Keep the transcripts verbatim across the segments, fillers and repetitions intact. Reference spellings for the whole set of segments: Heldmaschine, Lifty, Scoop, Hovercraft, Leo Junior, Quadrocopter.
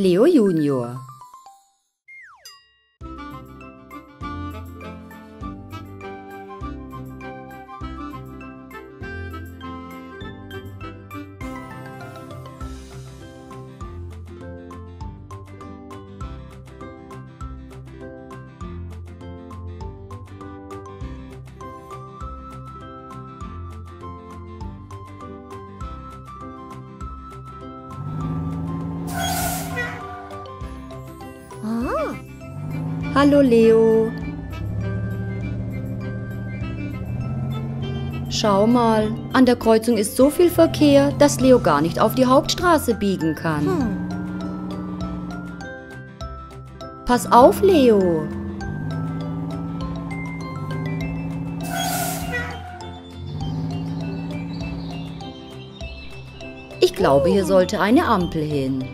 Leo Junior. Hallo Leo. Schau mal, an der Kreuzung ist so viel Verkehr, dass Leo gar nicht auf die Hauptstraße biegen kann. Hm. Pass auf, Leo. Ich glaube, hier sollte eine Ampel hin.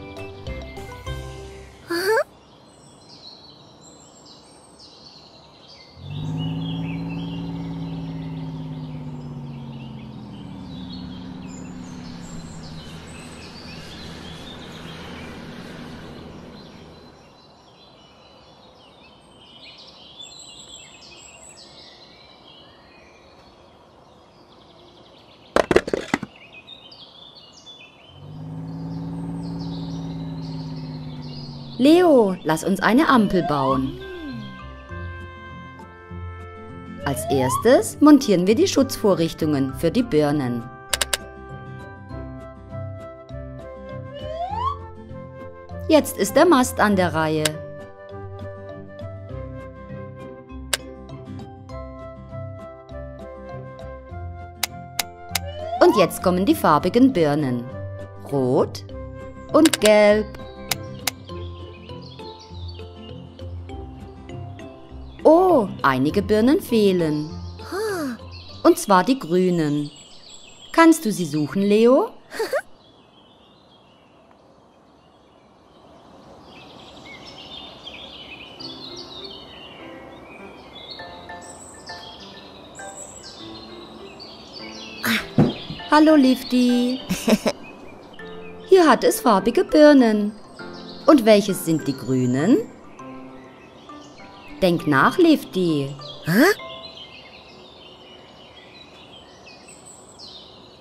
Leo, lass uns eine Ampel bauen. Als erstes montieren wir die Schutzvorrichtungen für die Birnen. Jetzt ist der Mast an der Reihe. Und jetzt kommen die farbigen Birnen. Rot und Gelb. Oh, einige Birnen fehlen. Und zwar die grünen. Kannst du sie suchen, Leo? Hallo, Lifty. Hier hat es farbige Birnen. Und welches sind die grünen? Denk nach, Lifty. Hä?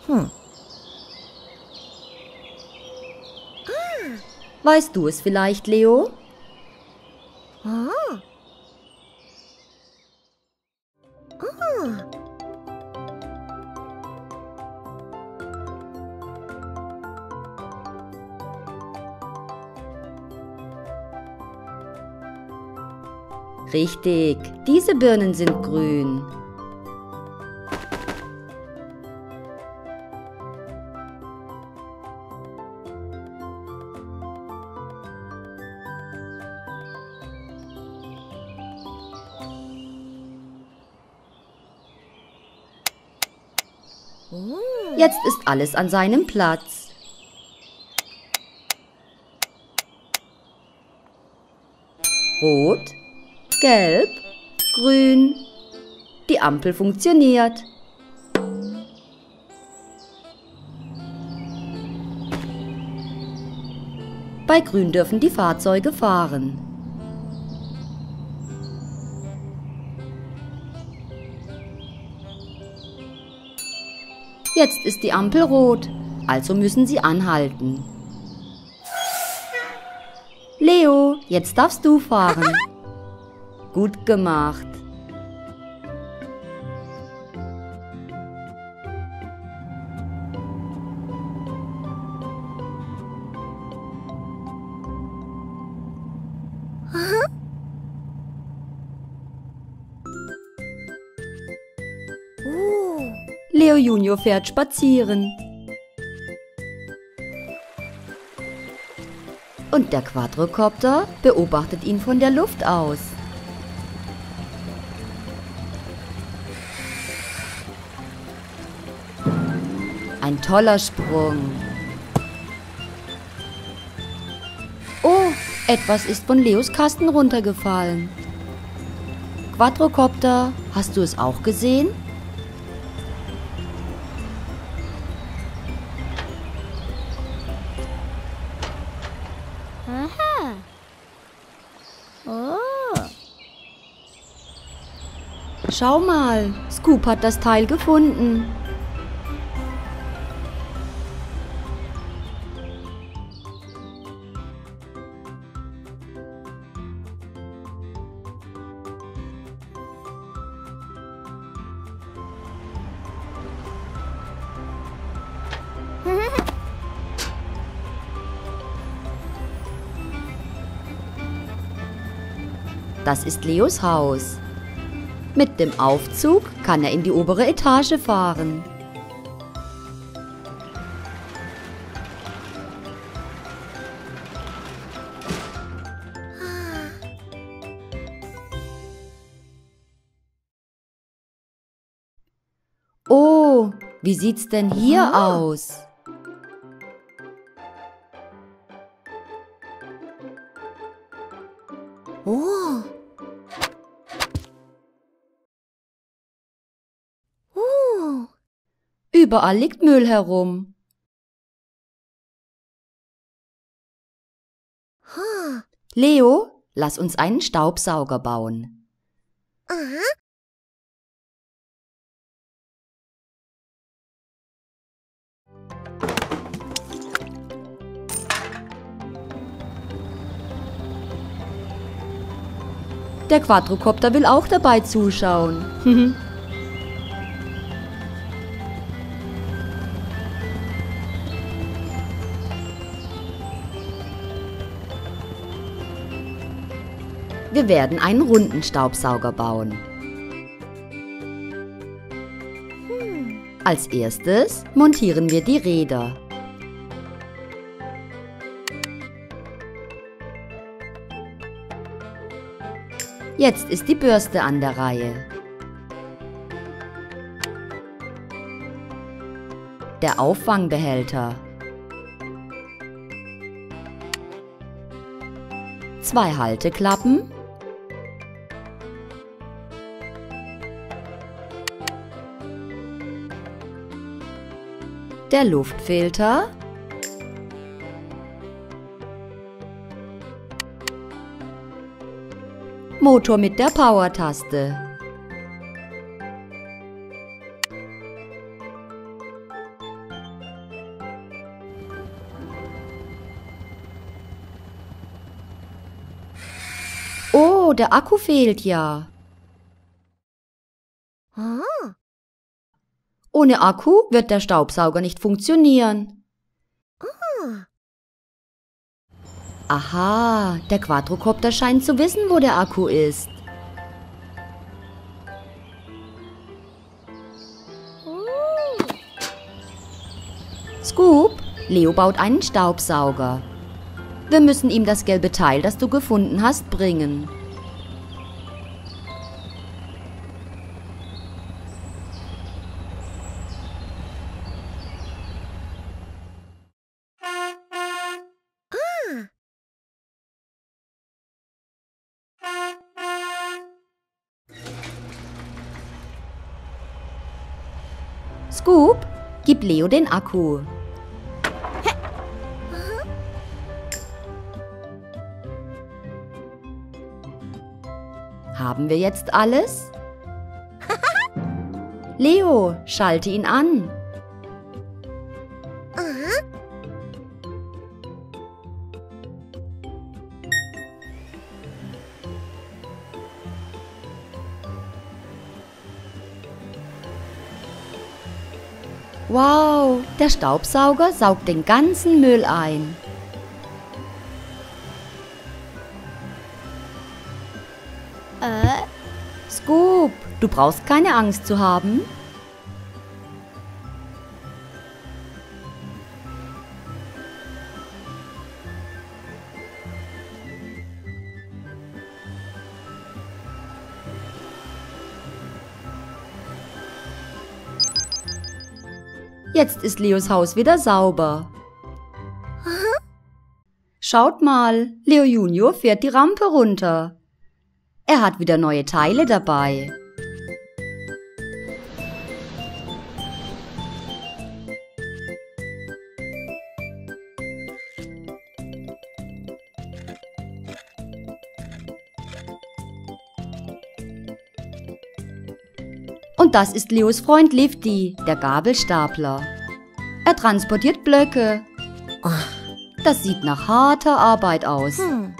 Hm. Weißt du es vielleicht, Leo? Ah. Ah. Richtig, diese Birnen sind grün. Jetzt ist alles an seinem Platz. Rot, Gelb, Grün. Die Ampel funktioniert. Bei Grün dürfen die Fahrzeuge fahren. Jetzt ist die Ampel rot, also müssen sie anhalten. Leo, jetzt darfst du fahren. Gut gemacht. Leo Junior fährt spazieren. Und der Quadrocopter beobachtet ihn von der Luft aus. Ein toller Sprung. Oh, etwas ist von Leos Kasten runtergefallen. Quadrocopter, hast du es auch gesehen? Aha. Oh. Schau mal, Scoop hat das Teil gefunden. Das ist Leos Haus. Mit dem Aufzug kann er in die obere Etage fahren. Oh, wie sieht's denn hier ah. aus? Oh. Uh. Überall liegt Müll herum. Huh. Leo, lass uns einen Staubsauger bauen. Uh-huh. Der Quadrocopter will auch dabei zuschauen. Wir werden einen runden Staubsauger bauen. Als erstes montieren wir die Räder. Jetzt ist die Bürste an der Reihe. Der Auffangbehälter. Zwei Halteklappen. Der Luftfilter. Motor mit der Power-Taste. Oh, der Akku fehlt ja. Ohne Akku wird der Staubsauger nicht funktionieren. Aha, der Quadrocopter scheint zu wissen, wo der Akku ist. Scoop, Leo baut einen Staubsauger. Wir müssen ihm das gelbe Teil, das du gefunden hast, bringen. Scoop, gib Leo den Akku. Haben wir jetzt alles? Leo, schalte ihn an. Wow, der Staubsauger saugt den ganzen Müll ein. Äh? Scoop, du brauchst keine Angst zu haben. Jetzt ist Leos Haus wieder sauber. Schaut mal, Leo Junior fährt die Rampe runter. Er hat wieder neue Teile dabei. Und das ist Leos Freund Lifty, der Gabelstapler. Er transportiert Blöcke. Das sieht nach harter Arbeit aus. Hm.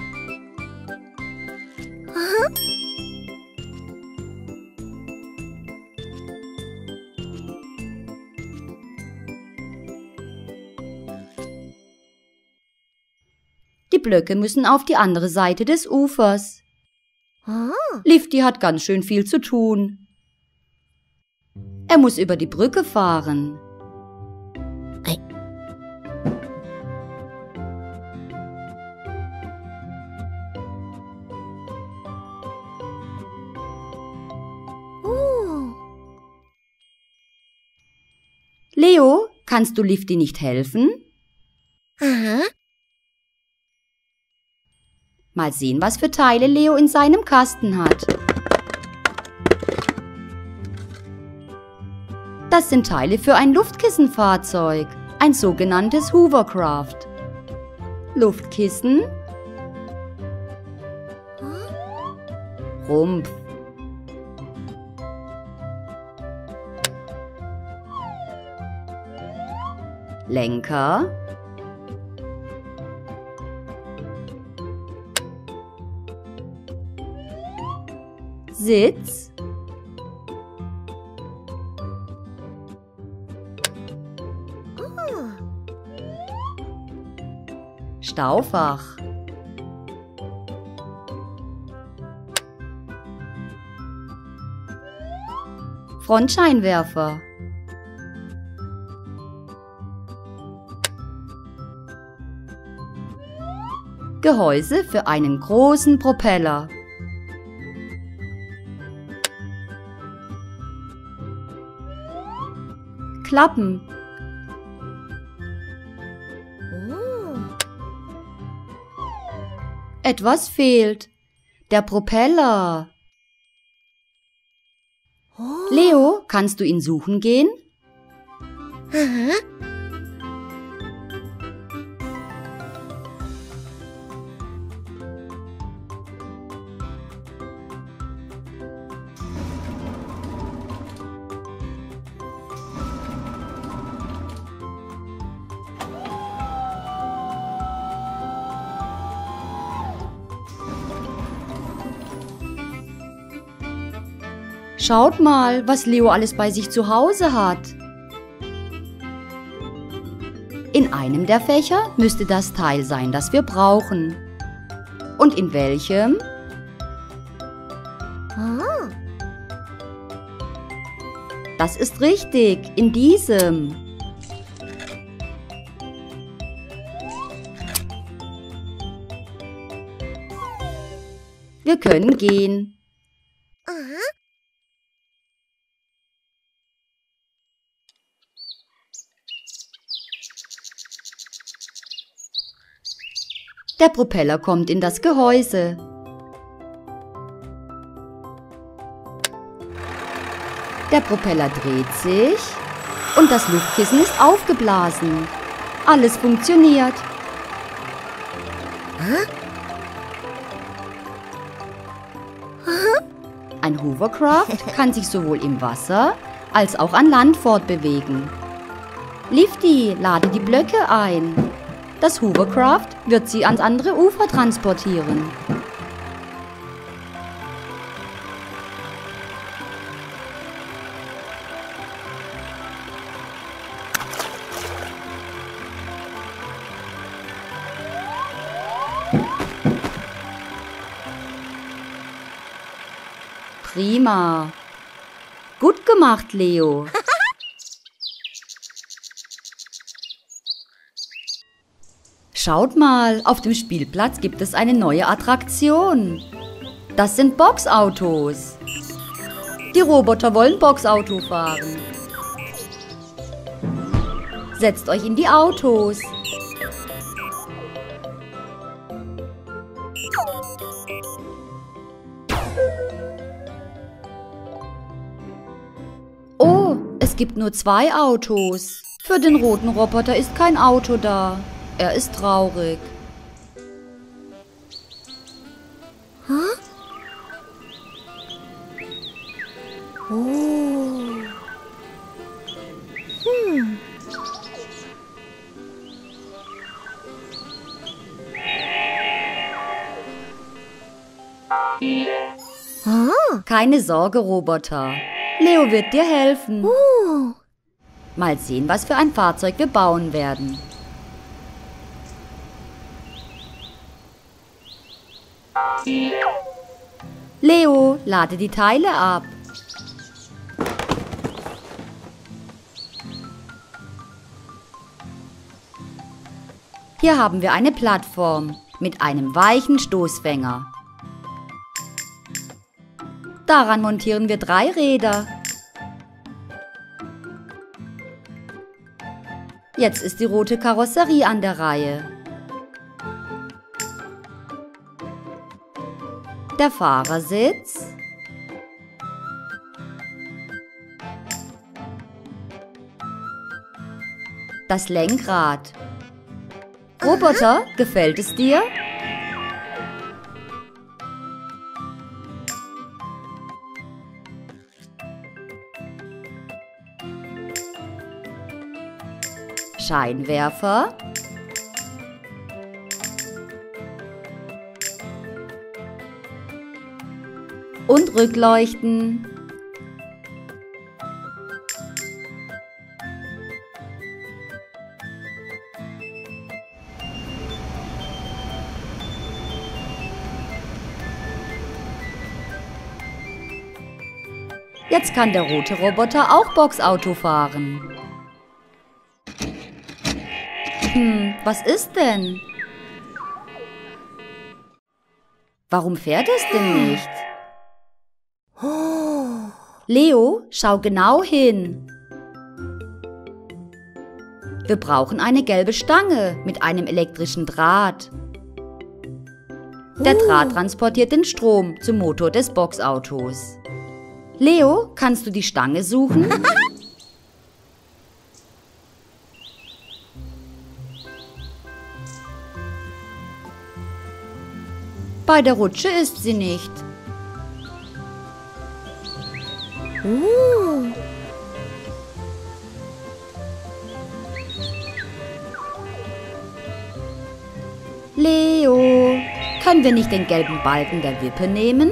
Die Blöcke müssen auf die andere Seite des Ufers. Lifty hat ganz schön viel zu tun. Er muss über die Brücke fahren. Uh. Leo, kannst du Lifty nicht helfen? Aha. Mal sehen, was für Teile Leo in seinem Kasten hat. Das sind Teile für ein Luftkissenfahrzeug, ein sogenanntes Hovercraft. Luftkissen, Rumpf, Lenker, Sitz, Staufach, Frontscheinwerfer, Gehäuse für einen großen Propeller. Klappen. Oh. Etwas fehlt. Der Propeller. Oh. Leo, kannst du ihn suchen gehen? Mhm. Schaut mal, was Leo alles bei sich zu Hause hat. In einem der Fächer müsste das Teil sein, das wir brauchen. Und in welchem? Ah. Das ist richtig, in diesem. Wir können gehen. Der Propeller kommt in das Gehäuse. Der Propeller dreht sich und das Luftkissen ist aufgeblasen. Alles funktioniert. Ein Hovercraft kann sich sowohl im Wasser als auch an Land fortbewegen. Lifty, lade die Blöcke ein. Das Hovercraft wird sie ans andere Ufer transportieren. Prima. Gut gemacht, Leo. Schaut mal, auf dem Spielplatz gibt es eine neue Attraktion. Das sind Boxautos. Die Roboter wollen Boxauto fahren. Setzt euch in die Autos. Oh, es gibt nur zwei Autos. Für den roten Roboter ist kein Auto da. Er ist traurig. Huh? Oh. Ja. Keine Sorge, Roboter. Leo wird dir helfen. Uh. Mal sehen, was für ein Fahrzeug wir bauen werden. Leo, lade die Teile ab. Hier haben wir eine Plattform mit einem weichen Stoßfänger. Daran montieren wir drei Räder. Jetzt ist die rote Karosserie an der Reihe. Der Fahrersitz. Das Lenkrad. Roboter, gefällt es dir? Scheinwerfer. Und Rückleuchten. Jetzt kann der rote Roboter auch Boxauto fahren. Hm, was ist denn? Warum fährt es denn nicht? Leo, schau genau hin. Wir brauchen eine gelbe Stange mit einem elektrischen Draht. Der Draht transportiert den Strom zum Motor des Boxautos. Leo, kannst du die Stange suchen? Bei der Rutsche ist sie nicht. Uh. Leo, können wir nicht den gelben Balken der Wippe nehmen?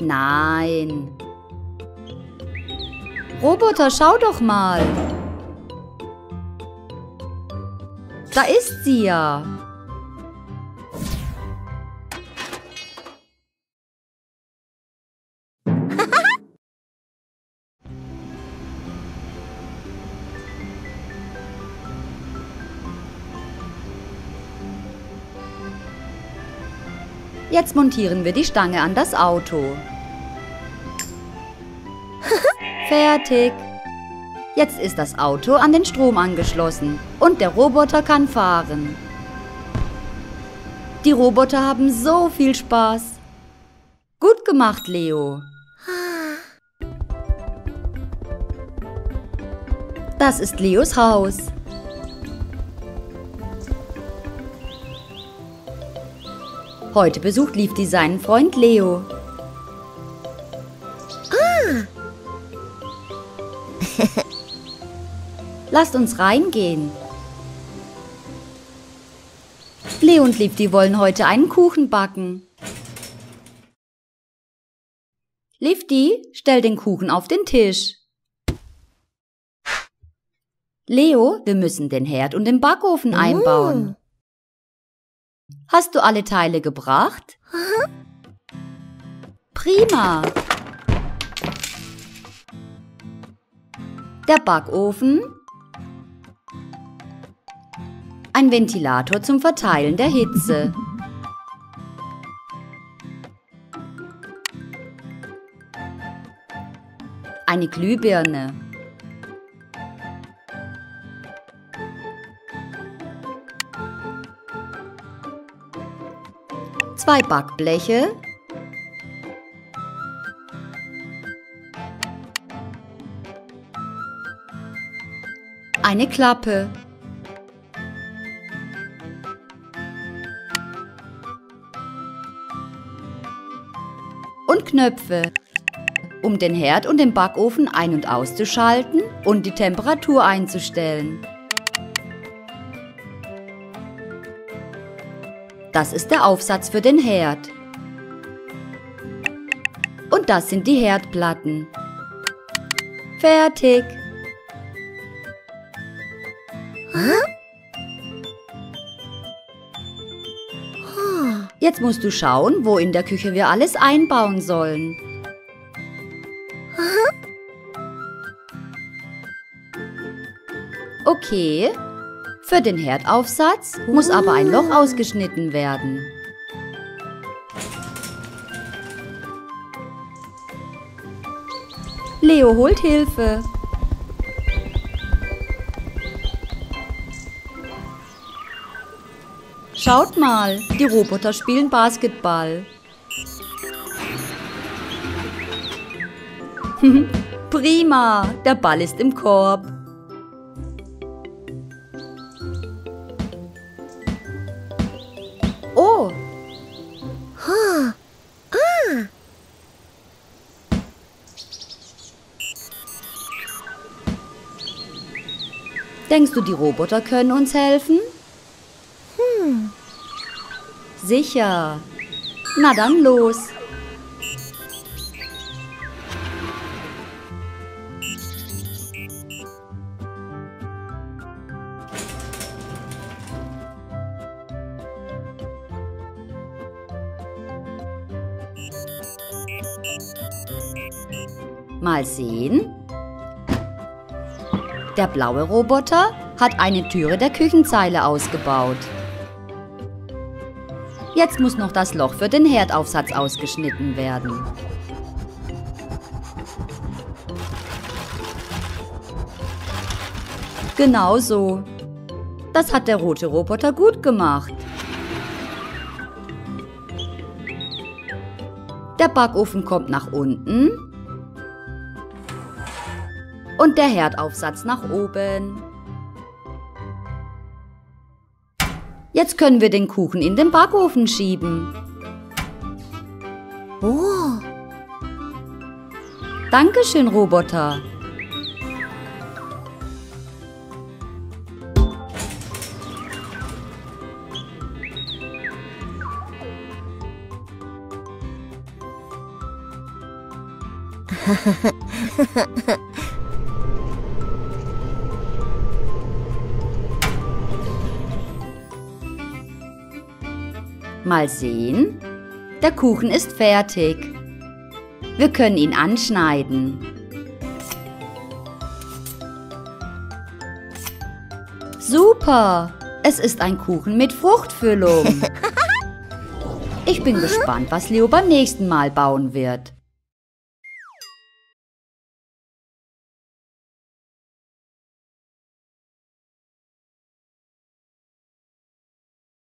Nein. Roboter, schau doch mal. Da ist sie ja. Jetzt montieren wir die Stange an das Auto. Fertig! Jetzt ist das Auto an den Strom angeschlossen und der Roboter kann fahren. Die Roboter haben so viel Spaß. Gut gemacht, Leo. Das ist Leos Haus. Heute besucht Lifty seinen Freund Leo. Lasst uns reingehen. Leo und Lifty wollen heute einen Kuchen backen. Lifty, stell den Kuchen auf den Tisch. Leo, wir müssen den Herd und den Backofen einbauen. Hast du alle Teile gebracht? Prima. Der Backofen. Ein Ventilator zum Verteilen der Hitze. Eine Glühbirne. Zwei Backbleche. Eine Klappe. Und Knöpfe, um den Herd und den Backofen ein- und auszuschalten und die Temperatur einzustellen. Das ist der Aufsatz für den Herd. Und das sind die Herdplatten. Fertig. Jetzt musst du schauen, wo in der Küche wir alles einbauen sollen. Okay, für den Herdaufsatz muss aber ein Loch ausgeschnitten werden. Leo holt Hilfe. Schaut mal, die Roboter spielen Basketball. Prima, der Ball ist im Korb. Oh. Denkst du, die Roboter können uns helfen? Hm. Sicher. Na dann los. Mal sehen. Der blaue Roboter hat eine Türe der Küchenzeile ausgebaut. Jetzt muss noch das Loch für den Herdaufsatz ausgeschnitten werden. Genau so. Das hat der rote Roboter gut gemacht. Der Backofen kommt nach unten. Und der Herdaufsatz nach oben. Jetzt können wir den Kuchen in den Backofen schieben. Oh! Dankeschön, Roboter. Mal sehen. Der Kuchen ist fertig. Wir können ihn anschneiden. Super! Es ist ein Kuchen mit Fruchtfüllung. Ich bin gespannt, was Leo beim nächsten Mal bauen wird.